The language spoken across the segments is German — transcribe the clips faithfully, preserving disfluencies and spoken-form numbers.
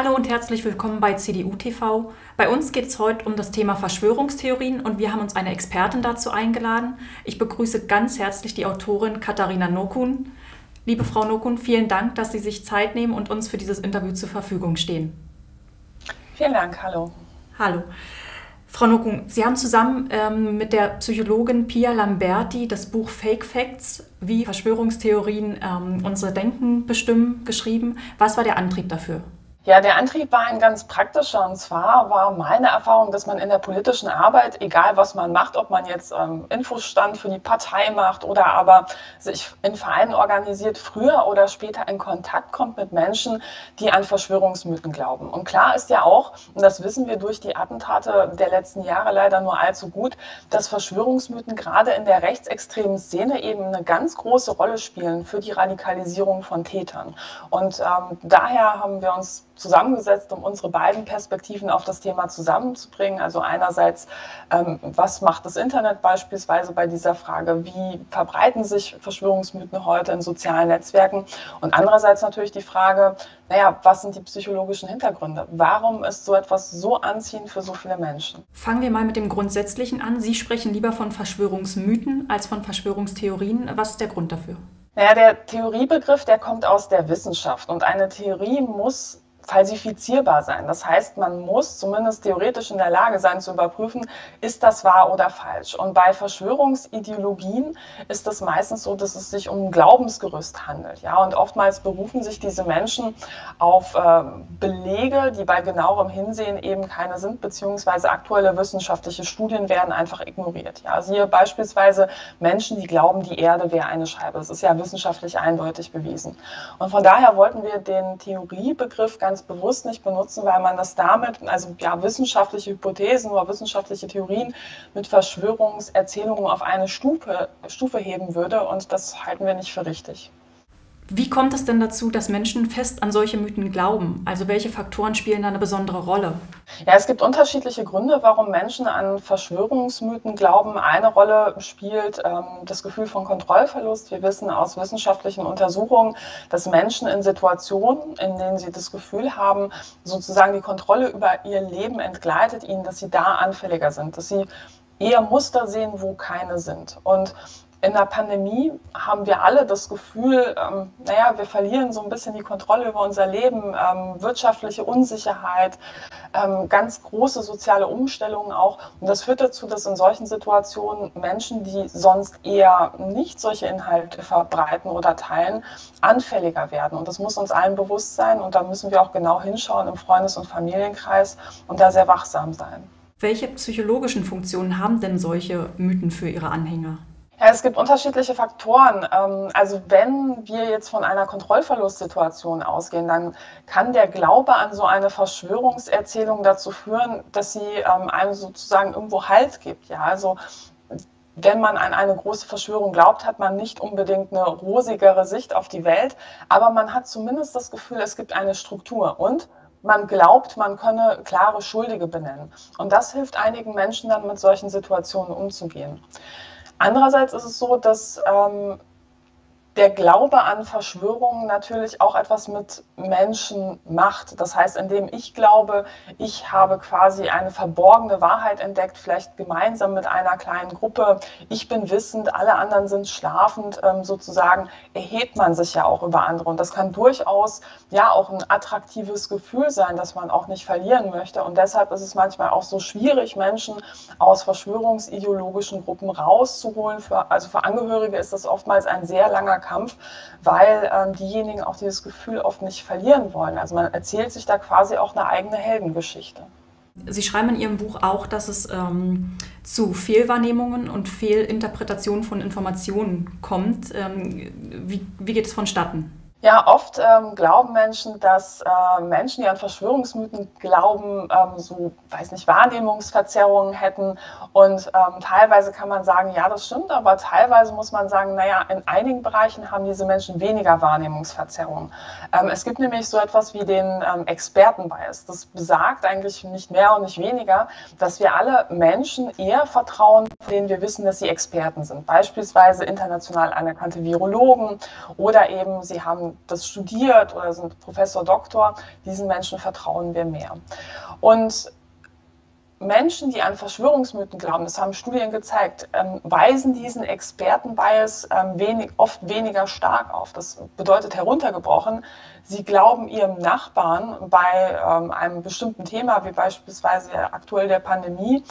Hallo und herzlich willkommen bei C D U T V. Bei uns geht es heute um das Thema Verschwörungstheorien und wir haben uns eine Expertin dazu eingeladen. Ich begrüße ganz herzlich die Autorin Katharina Nocun. Liebe Frau Nocun, vielen Dank, dass Sie sich Zeit nehmen und uns für dieses Interview zur Verfügung stehen. Vielen Dank, hallo. Hallo. Frau Nocun, Sie haben zusammen ähm, mit der Psychologin Pia Lamberti das Buch Fake Facts, wie Verschwörungstheorien ähm, unser Denken bestimmen, geschrieben. Was war der Antrieb dafür? Ja, der Antrieb war ein ganz praktischer, und zwar war meine Erfahrung, dass man in der politischen Arbeit, egal was man macht, ob man jetzt ähm, Infostand für die Partei macht oder aber sich in Vereinen organisiert, früher oder später in Kontakt kommt mit Menschen, die an Verschwörungsmythen glauben. Und klar ist ja auch, und das wissen wir durch die Attentate der letzten Jahre leider nur allzu gut, dass Verschwörungsmythen gerade in der rechtsextremen Szene eben eine ganz große Rolle spielen für die Radikalisierung von Tätern. Und ähm, daher haben wir uns zusammengesetzt, um unsere beiden Perspektiven auf das Thema zusammenzubringen. Also einerseits, ähm, was macht das Internet beispielsweise bei dieser Frage, wie verbreiten sich Verschwörungsmythen heute in sozialen Netzwerken? Und andererseits natürlich die Frage, naja, was sind die psychologischen Hintergründe? Warum ist so etwas so anziehend für so viele Menschen? Fangen wir mal mit dem Grundsätzlichen an. Sie sprechen lieber von Verschwörungsmythen als von Verschwörungstheorien. Was ist der Grund dafür? Naja, der Theoriebegriff, der kommt aus der Wissenschaft. Und eine Theorie muss falsifizierbar sein. Das heißt, man muss zumindest theoretisch in der Lage sein zu überprüfen, ist das wahr oder falsch. Und bei Verschwörungsideologien ist das meistens so, dass es sich um ein Glaubensgerüst handelt. Ja? Und oftmals berufen sich diese Menschen auf äh, Belege, die bei genauerem Hinsehen eben keine sind, beziehungsweise aktuelle wissenschaftliche Studien werden einfach ignoriert. Ja? Also hier beispielsweise Menschen, die glauben, die Erde wäre eine Scheibe. Das ist ja wissenschaftlich eindeutig bewiesen. Und von daher wollten wir den Theoriebegriff ganz bewusst nicht benutzen, weil man das damit, also ja, wissenschaftliche Hypothesen oder wissenschaftliche Theorien mit Verschwörungserzählungen auf eine Stufe, Stufe heben würde, und das halten wir nicht für richtig. Wie kommt es denn dazu, dass Menschen fest an solche Mythen glauben? Also welche Faktoren spielen da eine besondere Rolle? Ja, es gibt unterschiedliche Gründe, warum Menschen an Verschwörungsmythen glauben. Eine Rolle spielt ähm, das Gefühl von Kontrollverlust. Wir wissen aus wissenschaftlichen Untersuchungen, dass Menschen in Situationen, in denen sie das Gefühl haben, sozusagen die Kontrolle über ihr Leben entgleitet ihnen, dass sie da anfälliger sind, dass sie eher Muster sehen, wo keine sind. Und in der Pandemie haben wir alle das Gefühl, ähm, naja, wir verlieren so ein bisschen die Kontrolle über unser Leben, ähm, wirtschaftliche Unsicherheit, ähm, ganz große soziale Umstellungen auch. Und das führt dazu, dass in solchen Situationen Menschen, die sonst eher nicht solche Inhalte verbreiten oder teilen, anfälliger werden. Und das muss uns allen bewusst sein. Und da müssen wir auch genau hinschauen im Freundes- und Familienkreis und da sehr wachsam sein. Welche psychologischen Funktionen haben denn solche Mythen für ihre Anhänger? Ja, es gibt unterschiedliche Faktoren. Also wenn wir jetzt von einer Kontrollverlustsituation ausgehen, dann kann der Glaube an so eine Verschwörungserzählung dazu führen, dass sie einem sozusagen irgendwo Halt gibt. Ja, also wenn man an eine große Verschwörung glaubt, hat man nicht unbedingt eine rosigere Sicht auf die Welt, aber man hat zumindest das Gefühl, es gibt eine Struktur und man glaubt, man könne klare Schuldige benennen. Und das hilft einigen Menschen dann, mit solchen Situationen umzugehen. Andererseits ist es so, dass ähm, der Glaube an Verschwörungen natürlich auch etwas mit Menschen macht. Das heißt, indem ich glaube, ich habe quasi eine verborgene Wahrheit entdeckt, vielleicht gemeinsam mit einer kleinen Gruppe, ich bin wissend, alle anderen sind schlafend, ähm, sozusagen erhebt man sich ja auch über andere. Und das kann durchaus ja auch ein attraktives Gefühl sein, das man auch nicht verlieren möchte. Und deshalb ist es manchmal auch so schwierig, Menschen aus verschwörungsideologischen Gruppen rauszuholen. Für, also für Angehörige ist das oftmals ein sehr langer Kampf. Kampf, weil ähm, diejenigen auch dieses Gefühl oft nicht verlieren wollen. Also man erzählt sich da quasi auch eine eigene Heldengeschichte. Sie schreiben in Ihrem Buch auch, dass es ähm, zu Fehlwahrnehmungen und Fehlinterpretationen von Informationen kommt. Ähm, wie, wie geht es vonstatten? Ja, oft ähm, glauben Menschen, dass äh, Menschen, die an Verschwörungsmythen glauben, ähm, so, weiß nicht, Wahrnehmungsverzerrungen hätten. Und ähm, teilweise kann man sagen, ja, das stimmt, aber teilweise muss man sagen, naja, in einigen Bereichen haben diese Menschen weniger Wahrnehmungsverzerrungen. Ähm, es gibt nämlich so etwas wie den ähm, Expertenbias. Das besagt eigentlich nicht mehr und nicht weniger, dass wir alle Menschen eher vertrauen, denen wir wissen, dass sie Experten sind. Beispielsweise international anerkannte Virologen oder eben sie haben haben das studiert oder sind Professor, Doktor, diesen Menschen vertrauen wir mehr. Und Menschen, die an Verschwörungsmythen glauben, das haben Studien gezeigt, ähm, weisen diesen Expertenbias ähm, wenig, oft weniger stark auf. Das bedeutet heruntergebrochen, sie glauben ihrem Nachbarn bei ähm, einem bestimmten Thema, wie beispielsweise aktuell der Pandemie,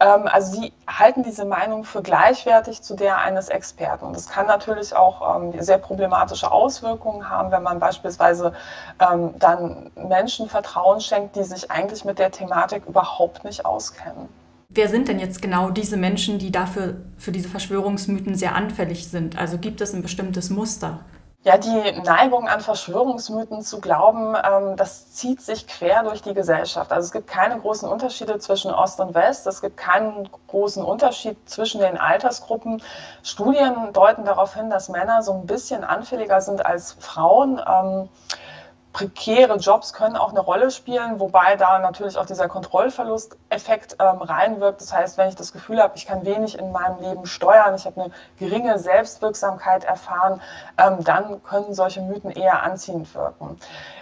ähm, also sie halten diese Meinung für gleichwertig zu der eines Experten. Und das kann natürlich auch ähm, sehr problematische Auswirkungen haben, wenn man beispielsweise ähm, dann Menschen Vertrauen schenkt, die sich eigentlich mit der Thematik überhaupt nicht auskennen. Auskennen. Wer sind denn jetzt genau diese Menschen, die dafür für diese Verschwörungsmythen sehr anfällig sind? Also gibt es ein bestimmtes Muster? Ja, die Neigung an Verschwörungsmythen zu glauben, ähm, das zieht sich quer durch die Gesellschaft. Also es gibt keine großen Unterschiede zwischen Ost und West, es gibt keinen großen Unterschied zwischen den Altersgruppen. Studien deuten darauf hin, dass Männer so ein bisschen anfälliger sind als Frauen. Ähm, Prekäre Jobs können auch eine Rolle spielen, wobei da natürlich auch dieser Kontrollverlusteffekt ähm, reinwirkt. Das heißt, wenn ich das Gefühl habe, ich kann wenig in meinem Leben steuern, ich habe eine geringe Selbstwirksamkeit erfahren, ähm, dann können solche Mythen eher anziehend wirken.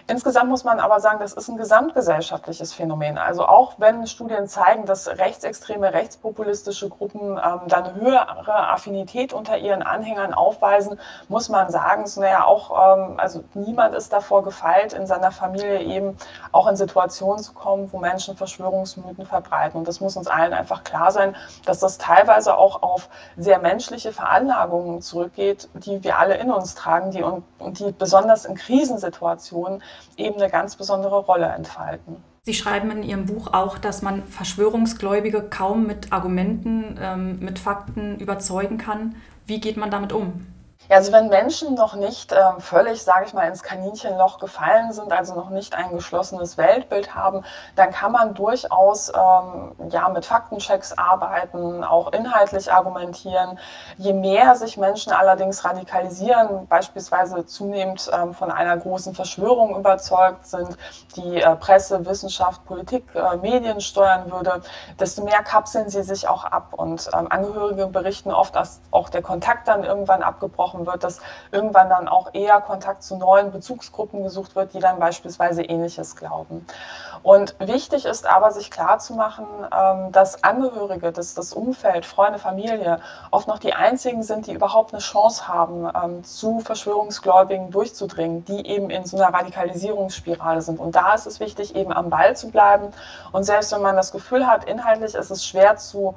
Insgesamt muss man aber sagen, das ist ein gesamtgesellschaftliches Phänomen. Also auch wenn Studien zeigen, dass rechtsextreme, rechtspopulistische Gruppen ähm, dann höhere Affinität unter ihren Anhängern aufweisen, muss man sagen, so, naja, auch ähm, also niemand ist davor gefeit, in seiner Familie eben auch in Situationen zu kommen, wo Menschen Verschwörungsmythen verbreiten. Und das muss uns allen einfach klar sein, dass das teilweise auch auf sehr menschliche Veranlagungen zurückgeht, die wir alle in uns tragen, die und, und die besonders in Krisensituationen eben eine ganz besondere Rolle entfalten. Sie schreiben in Ihrem Buch auch, dass man Verschwörungsgläubige kaum mit Argumenten, ähm, mit Fakten überzeugen kann. Wie geht man damit um? Ja, also wenn Menschen noch nicht äh, völlig, sage ich mal, ins Kaninchenloch gefallen sind, also noch nicht ein geschlossenes Weltbild haben, dann kann man durchaus ähm, ja, mit Faktenchecks arbeiten, auch inhaltlich argumentieren. Je mehr sich Menschen allerdings radikalisieren, beispielsweise zunehmend ähm, von einer großen Verschwörung überzeugt sind, die äh, Presse, Wissenschaft, Politik, äh, Medien steuern würde, desto mehr kapseln sie sich auch ab. Und ähm, Angehörige berichten oft, dass auch der Kontakt dann irgendwann abgebrochen wird, dass irgendwann dann auch eher Kontakt zu neuen Bezugsgruppen gesucht wird, die dann beispielsweise Ähnliches glauben. Und wichtig ist aber, sich klarzumachen, dass Angehörige, dass das Umfeld, Freunde, Familie oft noch die einzigen sind, die überhaupt eine Chance haben, zu Verschwörungsgläubigen durchzudringen, die eben in so einer Radikalisierungsspirale sind. Und da ist es wichtig, eben am Ball zu bleiben. Und selbst wenn man das Gefühl hat, inhaltlich ist es schwer zu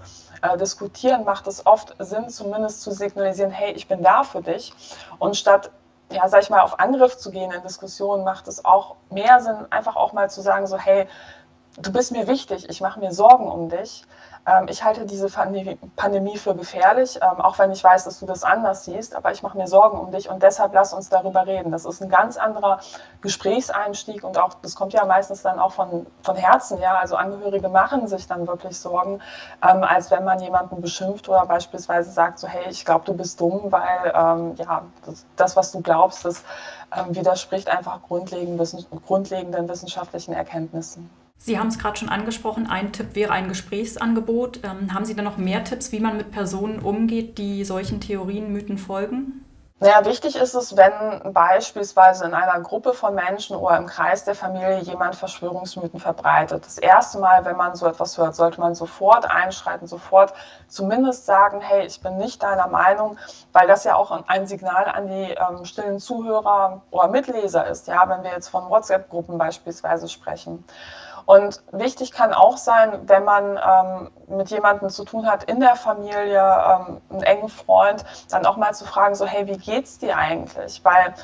diskutieren, macht es oft Sinn, zumindest zu signalisieren, hey, ich bin da für dich. Und statt, ja, sag ich mal, auf Angriff zu gehen in Diskussionen, macht es auch mehr Sinn, einfach auch mal zu sagen, so, hey, du bist mir wichtig, ich mache mir Sorgen um dich. Ich halte diese Pandemie für gefährlich, auch wenn ich weiß, dass du das anders siehst, aber ich mache mir Sorgen um dich und deshalb lass uns darüber reden. Das ist ein ganz anderer Gesprächseinstieg und auch das kommt ja meistens dann auch von, von Herzen, ja, also Angehörige machen sich dann wirklich Sorgen, ähm, als wenn man jemanden beschimpft oder beispielsweise sagt so, hey, ich glaube, du bist dumm, weil ähm, ja, das, das, was du glaubst, das ähm, widerspricht einfach grundlegend, wissen, grundlegenden wissenschaftlichen Erkenntnissen. Sie haben es gerade schon angesprochen, ein Tipp wäre ein Gesprächsangebot. Ähm, haben Sie da noch mehr Tipps, wie man mit Personen umgeht, die solchen Theorien, Mythen folgen? Naja, wichtig ist es, wenn beispielsweise in einer Gruppe von Menschen oder im Kreis der Familie jemand Verschwörungsmythen verbreitet. Das erste Mal, wenn man so etwas hört, sollte man sofort einschreiten, sofort zumindest sagen, hey, ich bin nicht deiner Meinung, weil das ja auch ein Signal an die ähm, stillen Zuhörer oder Mitleser ist, ja, wenn wir jetzt von WhatsApp-Gruppen beispielsweise sprechen. Und wichtig kann auch sein, wenn man ähm, mit jemandem zu tun hat in der Familie, ähm, einen engen Freund, dann auch mal zu fragen, so, hey, wie geht's dir eigentlich? Weil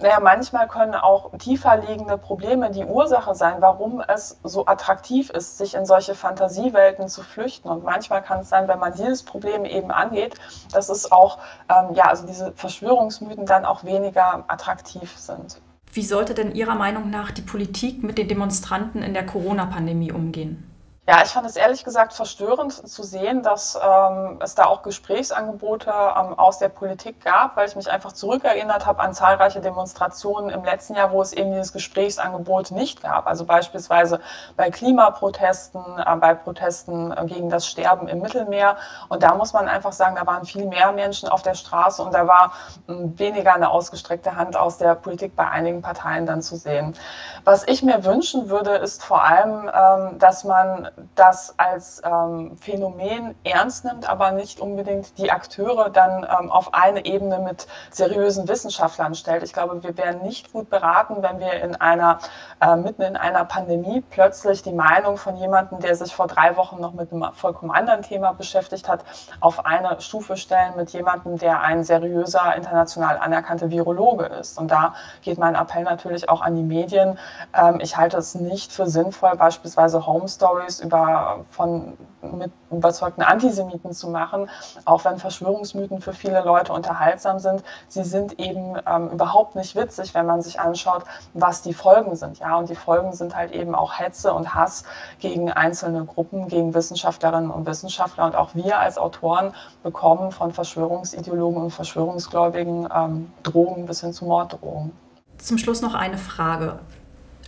naja, manchmal können auch tiefer liegende Probleme die Ursache sein, warum es so attraktiv ist, sich in solche Fantasiewelten zu flüchten. Und manchmal kann es sein, wenn man dieses Problem eben angeht, dass es auch, ähm, ja, also diese Verschwörungsmythen dann auch weniger attraktiv sind. Wie sollte denn Ihrer Meinung nach die Politik mit den Demonstranten in der Corona-Pandemie umgehen? Ja, ich fand es ehrlich gesagt verstörend zu sehen, dass ähm, es da auch Gesprächsangebote ähm, aus der Politik gab, weil ich mich einfach zurückerinnert habe an zahlreiche Demonstrationen im letzten Jahr, wo es eben dieses Gesprächsangebot nicht gab. Also beispielsweise bei Klimaprotesten, äh, bei Protesten äh, gegen das Sterben im Mittelmeer. Und da muss man einfach sagen, da waren viel mehr Menschen auf der Straße und da war äh, weniger eine ausgestreckte Hand aus der Politik bei einigen Parteien dann zu sehen. Was ich mir wünschen würde, ist vor allem, ähm, dass man das als ähm, Phänomen ernst nimmt, aber nicht unbedingt die Akteure dann ähm, auf eine Ebene mit seriösen Wissenschaftlern stellt. Ich glaube, wir wären nicht gut beraten, wenn wir in einer, äh, mitten in einer Pandemie plötzlich die Meinung von jemandem, der sich vor drei Wochen noch mit einem vollkommen anderen Thema beschäftigt hat, auf eine Stufe stellen mit jemandem, der ein seriöser, international anerkannter Virologe ist. Und da geht mein Appell natürlich auch an die Medien. Ähm, ich halte es nicht für sinnvoll, beispielsweise Home Stories über von mit überzeugten Antisemiten zu machen, auch wenn Verschwörungsmythen für viele Leute unterhaltsam sind. Sie sind eben ähm, überhaupt nicht witzig, wenn man sich anschaut, was die Folgen sind. Ja, und die Folgen sind halt eben auch Hetze und Hass gegen einzelne Gruppen, gegen Wissenschaftlerinnen und Wissenschaftler. Und auch wir als Autoren bekommen von Verschwörungsideologen und Verschwörungsgläubigen ähm, Drohungen bis hin zu Morddrohungen. Zum Schluss noch eine Frage.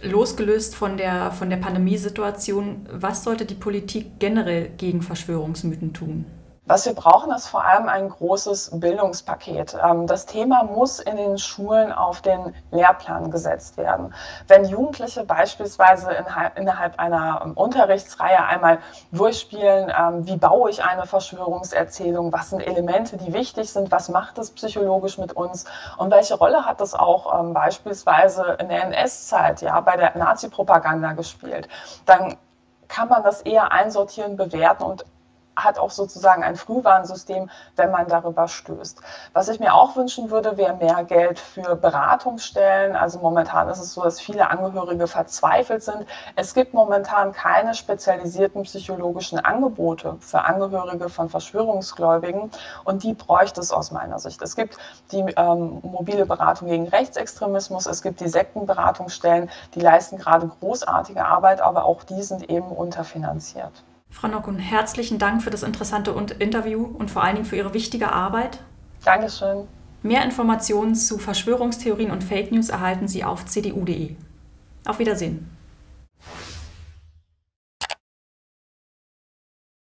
Losgelöst von der, von der Pandemiesituation, was sollte die Politik generell gegen Verschwörungsmythen tun? Was wir brauchen, ist vor allem ein großes Bildungspaket. Das Thema muss in den Schulen auf den Lehrplan gesetzt werden. Wenn Jugendliche beispielsweise innerhalb einer Unterrichtsreihe einmal durchspielen, wie baue ich eine Verschwörungserzählung, was sind Elemente, die wichtig sind, was macht es psychologisch mit uns und welche Rolle hat das auch beispielsweise in der N S-Zeit, ja, bei der Nazi-Propaganda gespielt, dann kann man das eher einsortieren, bewerten und hat auch sozusagen ein Frühwarnsystem, wenn man darüber stößt. Was ich mir auch wünschen würde, wäre mehr Geld für Beratungsstellen. Also momentan ist es so, dass viele Angehörige verzweifelt sind. Es gibt momentan keine spezialisierten psychologischen Angebote für Angehörige von Verschwörungsgläubigen und die bräuchte es aus meiner Sicht. Es gibt die ähm, mobile Beratung gegen Rechtsextremismus, es gibt die Sektenberatungsstellen, die leisten gerade großartige Arbeit, aber auch die sind eben unterfinanziert. Frau Nocun, herzlichen Dank für das interessante Interview und vor allen Dingen für Ihre wichtige Arbeit. Dankeschön. Mehr Informationen zu Verschwörungstheorien und Fake News erhalten Sie auf c d u punkt de. Auf Wiedersehen.